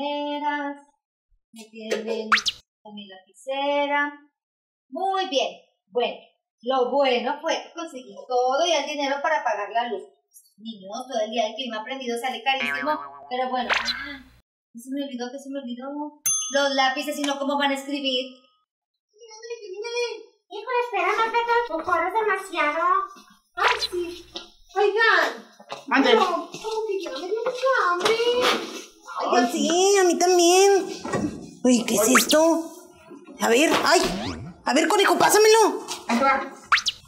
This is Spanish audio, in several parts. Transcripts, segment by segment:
escaleras, me tienen a mi lapicera. Muy bien, bueno, lo bueno fue que conseguí todo y el dinero para pagar la luz. Niños, todo el día el clima prendido sale carísimo, pero bueno, se me olvidó. Los lápices, sino cómo van a escribir. Hijo, espérame, Pepo, tu coro es demasiado. Ay, sí. Oigan. Mande. No, como que ya me dio mucha hambre. Oigan, sí, a mí también. Oye, ¿qué es esto? A ver, ay. A ver, Conejo, pásamelo. A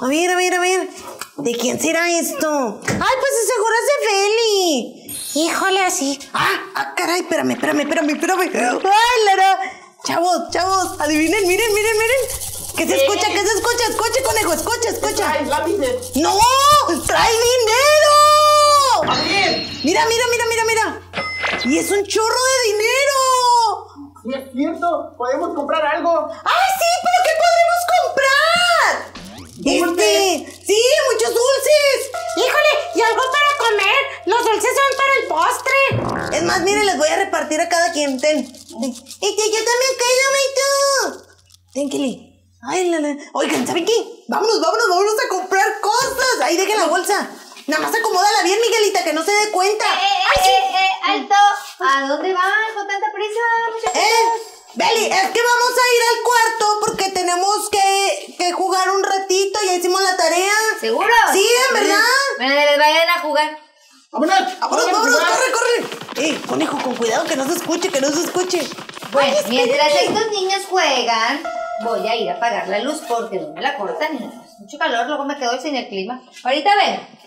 ver. ¿De quién será esto? ¡Ay, pues seguro es de Bely! Híjole, así. ¡Ah, caray! Espérame. ¡Ay, Lara! Chavos, adivinen, miren. ¿Qué se escucha? Escuche, Conejo, escucha. Trae lápices. ¡No! ¡Trae dinero! ¡A ver! Mira. ¡Y es un chorro de dinero! Sí, es cierto. ¿Podemos comprar algo? ¡Ay, sí! ¿Pero qué podemos comprar? ¡Dulces! ¡Sí, muchos dulces! ¡Híjole! ¡Y algo para comer! ¡Los dulces son para el postre! Es más, miren, les voy a repartir a cada quien. Ten. Yo también quedo, tú. Ténkele. Ay, Lala. Oigan, ¿saben qué? Vámonos a comprar cosas. Ahí dejen la bolsa. Nada más acomódala bien, Miguelita, que no se dé cuenta. ¡Alto! ¿A dónde van con tanta prisa, muchachos? Bely, es que vamos a ir al cuarto porque tenemos que jugar un ratito. Ya hicimos la tarea. ¿Seguro? Sí, en verdad. Bueno, les vayan a jugar. ¡Vámonos! ¡Corre! Conejo, con cuidado, que no se escuche. Bueno, ay, mientras estos niños juegan, voy a ir a apagar la luz porque no me la cortan. Mucho calor, luego me quedo sin el clima. Ahorita ven.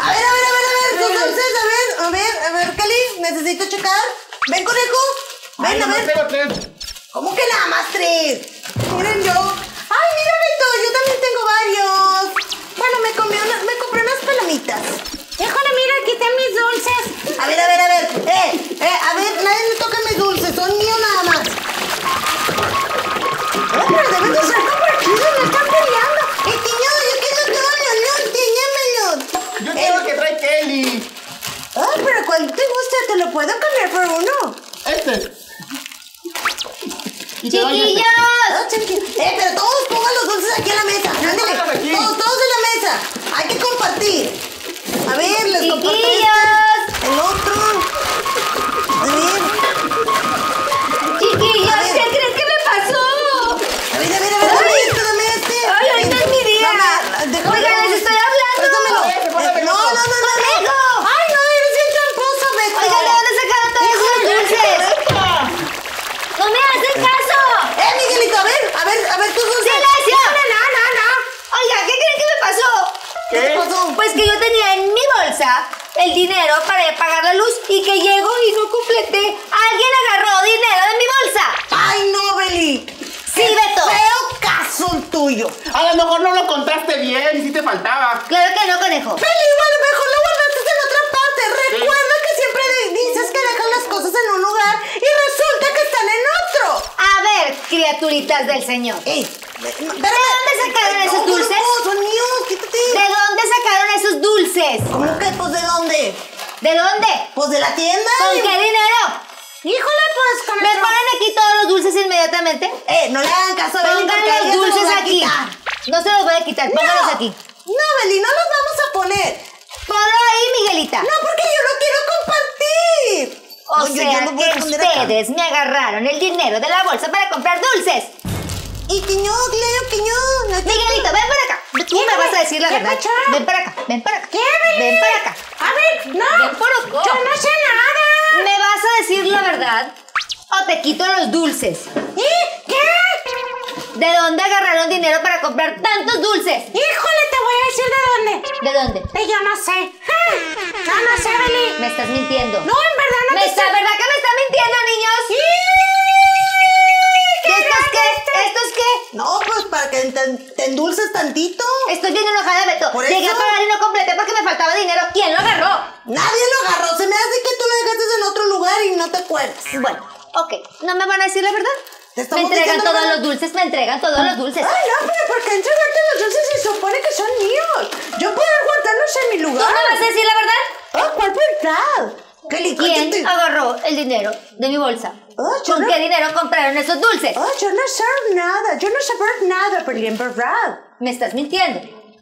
A ver, tus dulces, a ver, Cali, necesito checar. Ven, Conejo, ven. Ay, a ver. Tres. ¿Cómo que nada más tres? Miren yo. Ay, mira, Beto, yo también tengo varios. Bueno, me compré unas palomitas. Déjame, mira, aquí están mis dulces. A ver. A ver, nadie me toca mis dulces, son míos nada más. Pero deben de ser compartidos, me están peleando. Señor, yo quiero todos los dulces, llámelos. Yo quiero que trae Kelly. Ah, pero ¿cuál te gusta? Te lo puedo cambiar por uno. Chiquillos. Pero todos pongan los dulces aquí en la mesa. Ándale, todos en la mesa. Hay que compartir. A ver, les comparto este, el otro. A ver. Chiquillos, ¿qué crees que me pasó? A ver, dame este. Ay, ahorita es mi día. Oigan, les estoy hablando. No. Ay, no, eres bien tramposo, Beto. Oigan, ¿de dónde sacaron todos esos dulces? ¡No me hacen caso! Miguelito, a ver tus dulces. ¡Silencio! No. Oiga, ¿qué crees que me pasó? ¿Qué te pasó? Pues que yo tenía en mi bolsa el dinero para pagar la luz y que llego y no completé. Alguien agarró dinero de mi bolsa. ¡Ay, no, Bely! ¡Sí, Beto! ¡Feo caso tuyo! A lo mejor no lo contaste bien y sí te faltaba. Claro que no, Conejo. Bely, a lo mejor lo guardaste en otra parte. Recuerda que siempre dices que dejan las cosas en un lugar y resulta que están en otro. A ver, criaturitas del Señor. ¿De dónde sacaron esos dulces? Son míos, quítate. ¿De dónde sacaron esos dulces? ¿Cómo que? Pues ¿de dónde? ¿De dónde? Pues de la tienda. ¿Con qué dinero? Híjole, pues con ¿me ponen aquí todos los dulces inmediatamente? No le hagan caso a Bely. Pongan los dulces aquí. No se los voy a quitar, pónganlos aquí. No, Bely, no los vamos a poner. Ponlo ahí, Miguelita. No, porque yo no quiero compartir. O sea, que ustedes me agarraron el dinero de la bolsa para comprar dulces. Y Quiñón. Miguelito, ven para acá. Tú me vas a decir la verdad. Ven para acá. ¿Qué, Bely? Ven para acá. A ver, no. Yo no sé nada. ¿Me vas a decir la verdad o te quito los dulces? ¿Qué? ¿De dónde agarraron dinero para comprar tantos dulces? Híjole, te voy a decir de dónde. ¿De dónde? Yo no sé. No sé, Bely. Me estás mintiendo. No, en verdad no me sé. ¿Verdad que me estás mintiendo, niños? ¿Estos qué? No, pues para que te endulces tantito. Estoy bien enojada, Beto. ¿Por llegué eso? A pagar y no completé porque me faltaba dinero. ¿Quién lo agarró? Nadie lo agarró. Se me hace que tú lo dejaste en otro lugar y no te acuerdas. Bueno, ok. ¿No me van a decir la verdad? Me entregan todos los dulces. Ay, no, pero ¿por qué entregarte los dulces si supone que son míos? Yo puedo guardarlos en mi lugar. ¿Tú me vas a decir la verdad? ¡Oh, cuál verdad! ¿Qué le ¿Quién agarró el dinero de mi bolsa? Oh, ¿con qué dinero compraron esos dulces? Oh, yo no sé nada, yo no sé por nada, pero en verdad. Me estás mintiendo.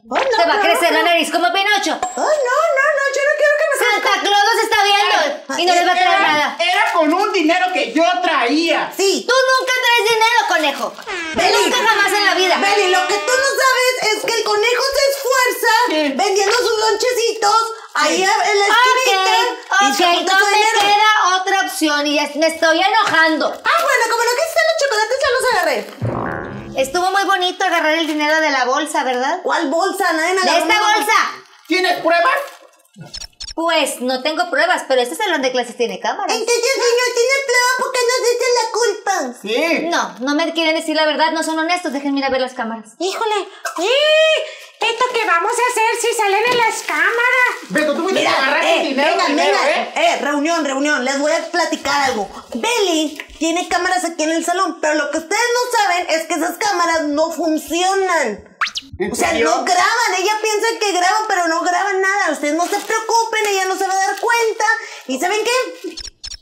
Oh, no, te va a crecer la nariz como Pinocho. Oh, no, no, no, yo no quiero que me Santa Claus nos está viendo y no les va a traer nada. Era con un dinero que yo traía. Sí. Tú nunca traes dinero, conejo. Bely, nunca jamás en la vida. Bely, lo que tú no sabes es que el conejo se esfuerza vendiendo sus lonchecitos ahí en la esquinita. Ok, no me queda otra opción y me estoy enojando. Ah, bueno, como lo que están los chocolates ya los agarré. Estuvo muy bonito agarrar el dinero de la bolsa, ¿verdad? ¿Cuál bolsa? Nadie me agarró. ¡De esta bolsa! ¿Tienes pruebas? Pues no tengo pruebas, pero este salón de clases tiene cámaras. Entonces, si no tiene pruebas, ¿por qué nos dicen la culpa? Sí. No, no me quieren decir la verdad, no son honestos, déjenme ir a ver las cámaras. ¡Híjole! ¡Sí! Beto, ¿qué vamos a hacer si salen en las cámaras? Beto, tú me agarraste el dinero primero, reunión. Les voy a platicar algo. Bely tiene cámaras aquí en el salón, pero lo que ustedes no saben es que esas cámaras no funcionan. O sea, no graban. Ella piensa que graban, pero no graban nada. Ustedes no se preocupen, ella no se va a dar cuenta. ¿Y saben qué?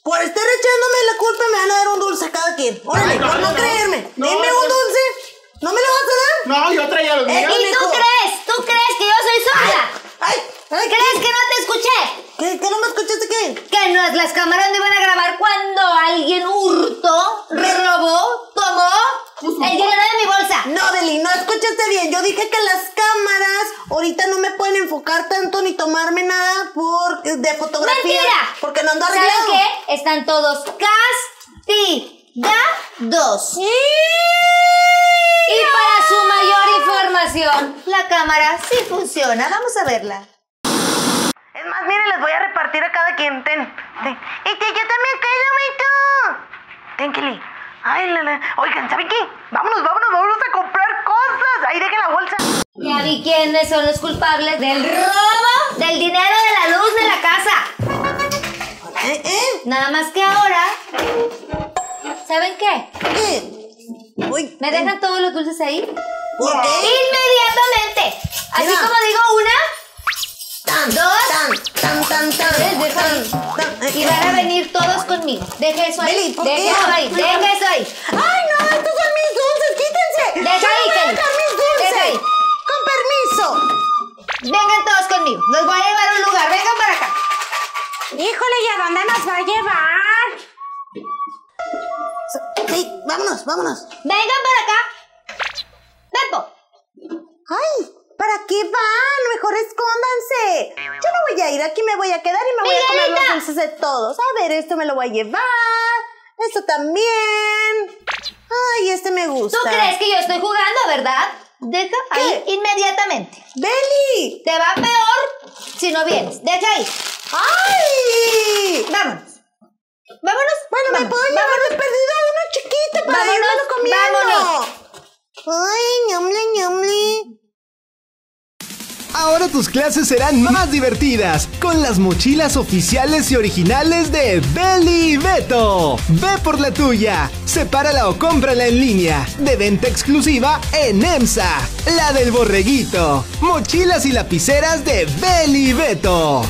Por estar echándome la culpa me van a dar un dulce a cada quien. Órale, por no creerme. Denme un dulce. ¿No me lo vas a dar? No, yo traía los míos. ¿Y tú crees? ¿Tú crees que yo soy sola? Ay, ay, ¿crees que no te escuché? ¿Qué no me escuchaste qué? Que no, las cámaras no iban a grabar cuando alguien hurtó, robó, tomó el dinero de mi bolsa. No, Bely, no escuchaste bien. Yo dije que las cámaras ahorita no me pueden enfocar tanto ni tomarme nada de fotografía. ¡Mentira! Porque no ando arreglado. ¿Saben qué? Están todos castigados. ¡Sí! Y para su mayor información, la cámara sí funciona. Vamos a verla. Es más, miren, les voy a repartir a cada quien. Ten. Yo también quedo, Mito. Ten, Kili. Ay, Oigan, ¿saben qué? Vámonos a comprar cosas. Ahí dejen la bolsa. Ya vi quiénes son los culpables del robo del dinero de la luz de la casa. Nada más que ahora. ¿Saben qué? ¿Qué? Uy, ¿me dejan todos los dulces ahí? ¿Por qué? Inmediatamente. Así como digo una, dos, tres, dejan. Y van a venir todos conmigo. Deja eso ahí. Deja eso ahí. ¡Ay, no! ¡Estos son mis dulces! ¡Quítense! ¡Deja ahí! ¡Deja mis dulces! ¡Con permiso! Vengan todos conmigo. Los voy a llevar a un lugar. Vengan para acá. Híjole, ¿y a dónde nos va a llevar? Sí, vámonos. Vengan para acá. Pepo. Ay, ¿para qué van? Mejor escóndanse. Yo no voy a ir, aquí me voy a quedar y me voy a comer los dulces de todos. A ver, esto me lo voy a llevar. Esto también. Ay, este me gusta. ¿Tú crees que yo estoy jugando, verdad? Deja ahí inmediatamente. ¡Bely! Te va peor si no vienes. Deja ahí. ¡Ay! Vámonos. Bueno, me puedo llevar de perdida uno chiquito para irlo comiendo. ¡Vámonos! ¡Ay, ñomle! Ahora tus clases serán más divertidas con las mochilas oficiales y originales de Bely y Beto. Ve por la tuya, sepárala o cómprala en línea, de venta exclusiva en EMSA. La del borreguito, mochilas y lapiceras de Bely y Beto.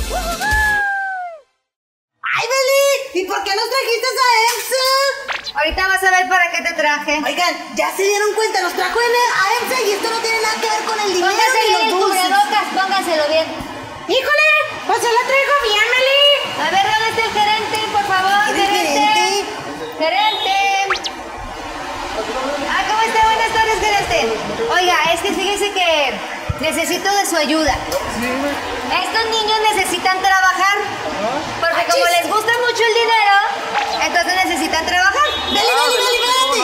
¿Y por qué nos trajiste a EMSA? Ahorita vas a ver para qué te traje. Oigan, ya se dieron cuenta, nos trajo a EMSA y esto no tiene nada que ver con el dinero. Póngaselo bien, cubrebocas, póngaselo bien. ¡Híjole! Pues yo lo traigo bien, Bely. A ver, ¿dónde está el gerente, por favor? ¿Gerente? ¡Gerente! Ah, ¿cómo está? Buenas tardes, gerente. Oiga, es que fíjese que necesito de su ayuda. Estos niños necesitan trabajar. Porque como les gusta mucho el dinero, entonces necesitan trabajar. Bely, espérate.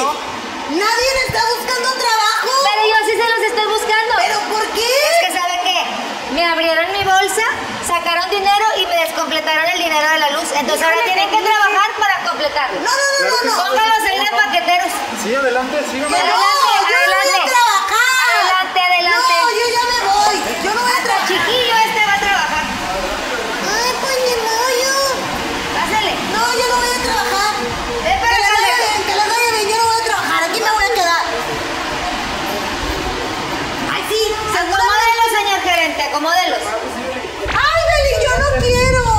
Nadie le está buscando trabajo. Pero yo sí se los estoy buscando. ¿Pero por qué? Es que ¿saben qué? Me abrieron mi bolsa, sacaron dinero y me descompletaron el dinero de la luz. Entonces ahora tienen que trabajar para completarlo. No. Póngalos ahí de paqueteros. Sí, adelante, síganme. Adelante. Yo no voy a trabajar. Adelante. No, yo ya me voy. Yo no voy a trabajar. Chiquillo, este va a trabajar. Ay, pues ni moyo. Pásale. No, yo no voy a trabajar. Que la vaya bien, yo no voy a trabajar. Aquí me voy a quedar. Ay, sí. Acomódelos, señor gerente, acomódelos. Ay, Bely, yo no quiero.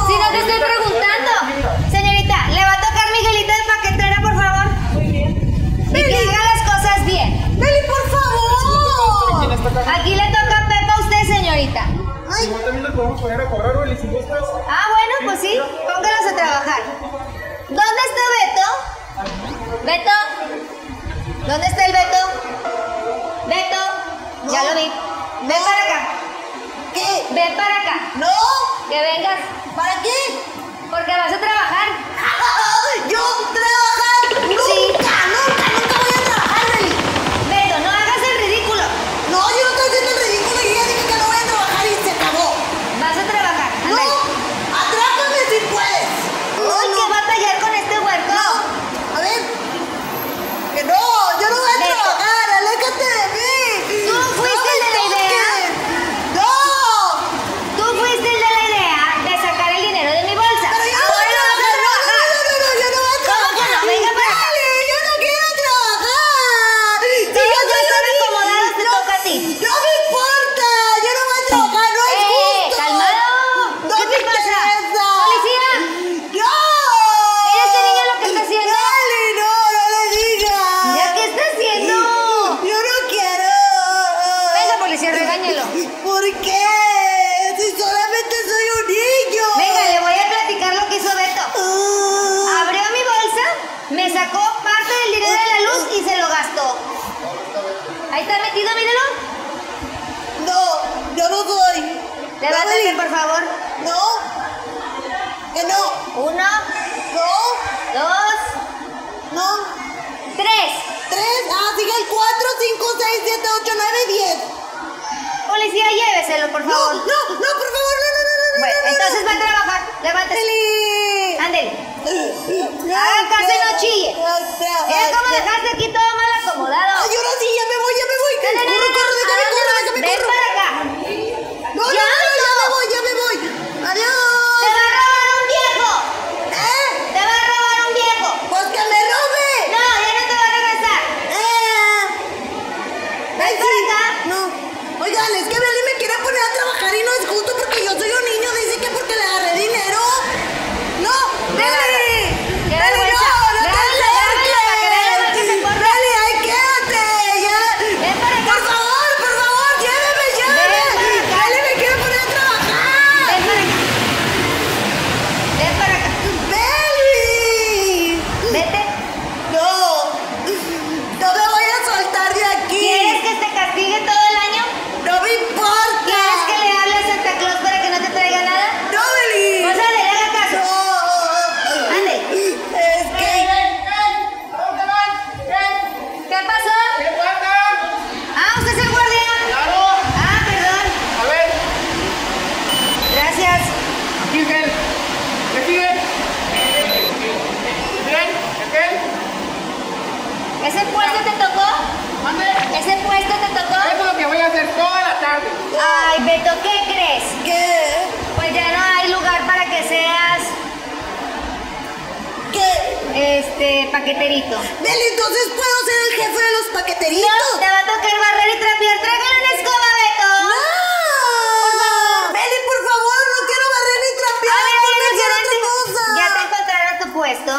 ¿Dónde está el Beto? Beto, no. Ya lo vi. Ven para acá. ¿Qué? Ven para acá. No. Que vengas. ¿Para qué? Porque vas a trabajar. ¡Yo trabajar! ¡Nunca, sí. nunca voy a trabajar, Bely! Beto, no hagas el ridículo. No, yo no estoy haciendo el ridículo y ya dije que no voy a trabajar y se acabó. Vas a trabajar. No. Atrápame si puedes. Ay, no. ¿Qué va a batallar con este huerco? No. A ver. Que no, yo no voy a trabajar. Aléjate de mí. Tú no fuiste el de la idea. No. Tú fuiste el de la idea de sacar el dinero de mi bolsa. Pero yo no voy a trabajar. Yo no voy a trabajar. ¿Cómo que no? Venga para acá. Bely, yo no quiero trabajar. Si yo no estoy acomodado, te toca a ti. No me importa. Yo no voy a trabajar. No es justo. Calmado. No me pasa. Policía. No. Mira este niño lo que está haciendo. Bely, no, no le digas. Mira qué está haciendo. Yo no quiero. Venga, policía, regáñelo. ¿Por qué? Si solamente soy un niño. Venga, le voy a platicar lo que hizo Beto. Abrió mi bolsa, me sacó parte del dinero de la luz y se lo gastó. Ahí está metido, míralo. No, yo no doy. Levántate, por favor. No. Que no. Uno, No. dos, No. tres. Tres. Ah, sigue el 4, 5, 6, 7, 8, 9, 10. Policía, lléveselo, por No, favor. no, no, por favor, no, no, no, no, Bueno, no, no, entonces va a trabajar. Levántese. Bely. Ándele. No. Hagan caso y no chille. Mira cómo dejaste aquí todo mal acomodado. Ay, ahora sí, ya me voy, ya me voy. Corre, corre, déjame, corre, déjame, corre. Ven para acá. No, no, no, ya me voy, ya me voy. Adiós. ¡Te va a robar un viejo! ¿Eh? ¡Te va a robar un viejo! Pues que me robe. No, ya no te va a regresar. Ven para acá. No. Oigan, es que Bely me quiere poner a trabajar y no es justo porque yo soy un niño. Dice que porque le agarré dinero. No, Bely. ¡Qué Bely, vergüenza! no te Levanta, levanta para que vean lo que acerques. se porta. Bely, ahí quédate. Ya. Ven para acá. Por favor, lléveme, lléveme. Ven para acá. Bely me quiere poner a trabajar. Ven para acá. Ven para acá. Bely. Vete. No. No me voy a soltar de aquí. ¿Quieres que te castigue todo el año? No me importa. ¿Quieres que le hable a Santa Claus para que no te traiga nada? No, Bely. Pues dale, haga caso. No. Ande. Es que... ¿Qué pasó? ¿Qué pasa? Ah, usted es el guardián. Claro. Ah, perdón. A ver, Gracias. aquí Miguel. Aquí Miguel. Miguel, Miguel. ¿Ese puesto te tocó? Mande. ¿Ese puesto te Eso tocó? es lo que voy a hacer toda la tarde. Ay, Beto, ¿qué crees? ¿Qué? Pues ya no hay lugar para que seas ¿Qué? Paqueterito. Bely, entonces puedo ser el jefe de los paqueteritos. Te va a tocar barrer y trapear. Tráigale una escoba, Beto. ¡No! Bely, por favor, no quiero barrer ni trapear. A ver, quiero hacer otra cosa. Ya te encontraron tu puesto.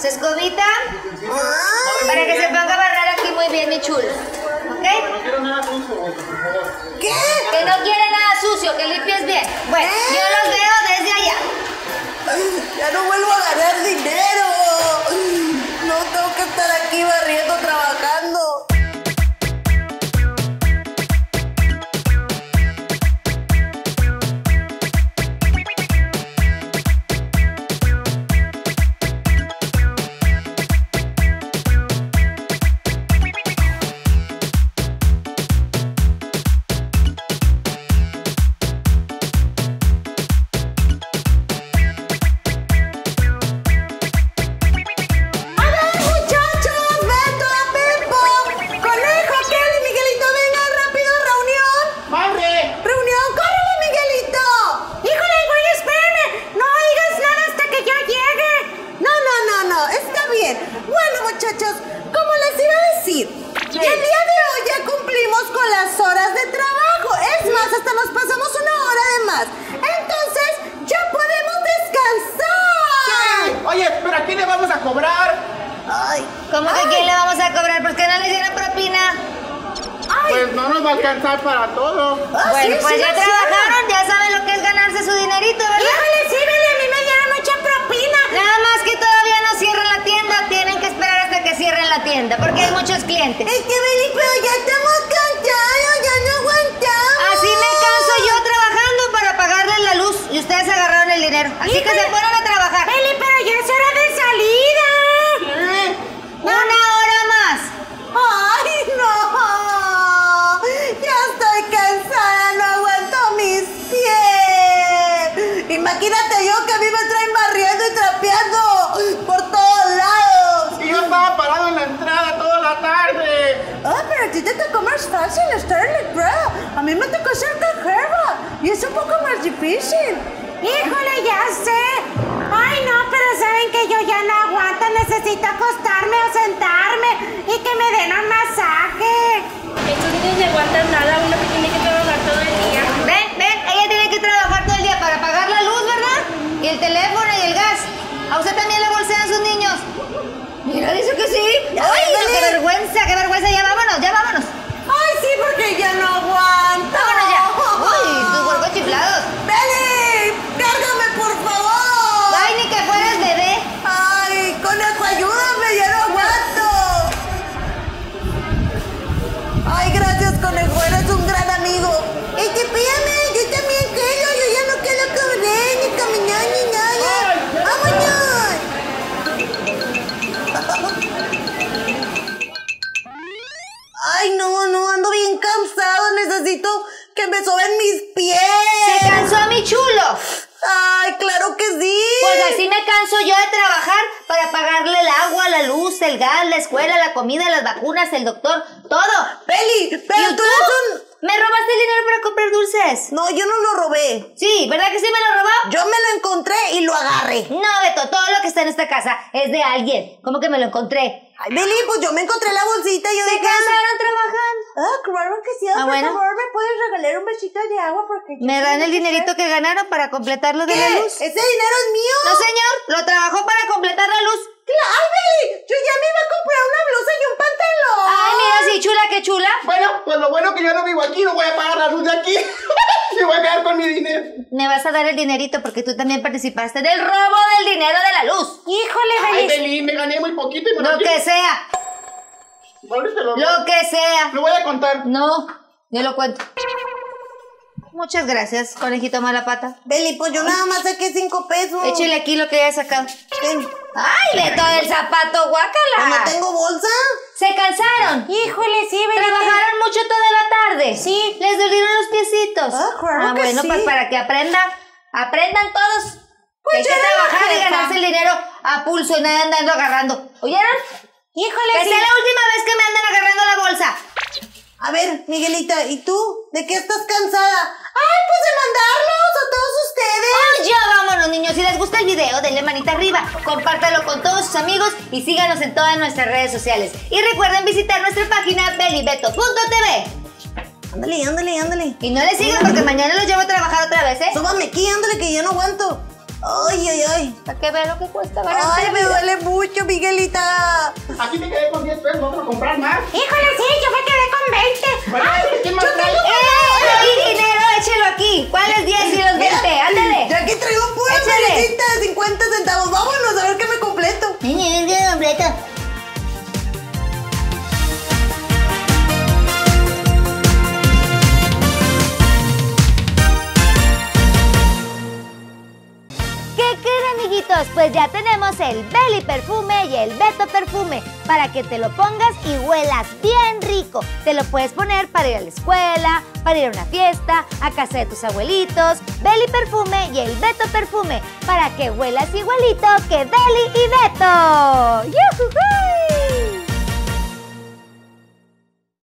Su escobita. Ay, Para que se ponga a barrer aquí muy bien, mi chulo. ¿Ok? Quiero nada con su voto, por favor. ¿Qué? Que no quiere nada sucio, que limpies bien. Bueno, yo los veo desde allá. Ya no vuelvo a ganar dinero. No tengo que estar aquí barriendo, trabajando. ¡Hola, muchachos! ¡Beto, Pepo! ¡Conejo, aquel y Miguelito! ¡Vengan rápido! ¡Reunión! ¡Madre! ¡Reunión! ¡Córrele, Miguelito! ¡Híjole, güey, espérame! ¡No oigas nada hasta que yo llegue! No, no, no, no. Está bien. Bueno, muchachos, como les iba a decir, el día de hoy ya cumplimos con las horas de trabajo. Es más, hasta nos pasamos una hora de más. Entonces, ya podemos descansar. Oye, pero ¿a quién le vamos a cobrar? Ay, ¿Cómo que quién le vamos a cobrar? ¿Por qué no le hicieron propina? ay, Pues no nos va a alcanzar para todo. Bueno, pues ya trabajaron, ya saben lo que es ganarse su dinerito, ¿verdad? Híjole, sí, Bely, a mí me dieron mucha propina. Nada más que todavía no cierran la tienda, tienen que esperar hasta que cierren la tienda. Porque clientes. Es que, Bely, pero ya estamos cansados, ya no aguantamos. Así me canso yo trabajando para pagarles la luz y ustedes agarraron el dinero. Así que se ponen a trabajar. Bely, pero ya es hora de salida. Una hora más. Ay, no. Ya estoy cansada, no aguanto mis pies. Imagínate yo que a mí me traen barriendo y trapeando por todos lados. Y yo estaba parado en la entrada toda la tarde. Ah, pero a ti te tocó más fácil estar en la entrada. A mí me tocó ser cajera y es un poco más difícil. Híjole, ya sé. Ay, no, pero saben que yo ya no aguanto. Necesito acostarme o sentarme y que me den un masaje. Estos niños no aguantan nada. Uno que tiene que trabajar todo el día. Ven, ven. Ella tiene que trabajar todo el día para pagar la luz, ¿verdad? Y el teléfono y el gas. ¿A usted también le bolsean sus niños? Mira, dice que sí. Ay, no, qué vergüenza, qué vergüenza. Ya vámonos, ya vámonos. Ay, sí, porque ya no aguanto. Vámonos ya. Uy, tus huercos chiflados. ¡Bely! ¡Cárgame, por favor! ¡Ay, ni que fueras bebé! ¡Ay, Conejo, ayúdame! ¡Ya no aguanto! ¡Ay, gracias, Conejo! ¡Eres un gran amigo! ¡Espérame! ¡Yo también quiero! ¡Yo ya no quiero correr, ni caminar, ni nada! ¡Vámonos! ¡Ay, no, no! Ando bien cansado. Necesito que me soben mis pies. ¡Se cansó mi chulo! ¡Ay, claro que sí! Pues así me canso yo de trabajar para pagarle el agua, la luz, el gas, la escuela, la comida, las vacunas, el doctor, todo. ¡Bely! ¡Pero tú eres un... me robaste el dinero para comprar dulces! No, yo no lo robé. Sí, ¿verdad que sí me lo robó? Yo me lo encontré y lo agarré. No, Beto, todo lo que está en esta casa es de alguien. ¿Cómo que me lo encontré? Ay, Bely, pues yo me encontré la bolsita y yo dije... ¿Se cansaron trabajando? Ah, claro que sí. Ah, bueno. Por favor, ¿me puedes regalar un vasito de agua? Porque me dan el dinerito que ganaron para completar lo de la luz. ¿Ese dinero es mío? No, señor. Lo trabajó para completar la luz. ¡Ay, Bely! Yo ya me iba a comprar una blusa y un pantalón. Ay, mira, sí, chula, qué chula. Bueno, pues lo bueno que yo no vivo aquí, no voy a pagar la luz de aquí. Me voy a quedar con mi dinero. Me vas a dar el dinerito porque tú también participaste del robo del dinero de la luz. ¡Híjole, Bely! Ay, Bely, me gané muy poquito. Y lo que sea. Lo que sea. Lo voy a contar. No, yo lo cuento. Muchas gracias, Conejito Malapata. Bely, pues yo nada más saqué 5 pesos. Échale aquí lo que haya sacado. Ven. ¡Ay, Beto, el zapato, guácala! ¿No tengo bolsa? ¿Se cansaron? Híjole, sí, Bely. Trabajaron mucho toda la tarde. Sí. Les dolieron los piecitos. Ah, claro que bueno, sí. Pues para que aprendan todos. Pues que hay que trabajar y ganarse el dinero a pulso y nadie andando agarrando. ¿Oyeron? Híjole, que sí. Que sea la última vez que me andan agarrando la bolsa. A ver, Miguelita, ¿y tú? ¿De qué estás cansada? ¡Ay, pues de mandarlos a todos ustedes! ¡Ay, ya vámonos, niños! Si les gusta el video, denle manita arriba, compártalo con todos sus amigos y síganos en todas nuestras redes sociales. Y recuerden visitar nuestra página belyybeto.tv. Ándale, ándale, ándale. Y no les sigan porque mañana los llevo a trabajar otra vez, ¿eh? Súbame aquí, ándale, que yo no aguanto. Ay, ay, ay. Para que vean lo que cuesta. Ay, me duele mucho, Miguelita. Aquí me quedé con 10 pesos, no voy a comprar más. Híjole, sí, yo me quedé con 20. Bueno, ay, ¿qué más trae? ¡Eh, dinero, échelo aquí! ¿Cuál es 10 y los 20? Ándale. Yo aquí traigo pura monedita de 50 centavos. Vámonos a ver qué me completo. Niña, es que completo. Pues ya tenemos el Bely perfume y el Beto perfume para que te lo pongas y huelas bien rico. Te lo puedes poner para ir a la escuela, para ir a una fiesta, a casa de tus abuelitos. Bely perfume y el Beto perfume para que huelas igualito que Bely y Beto.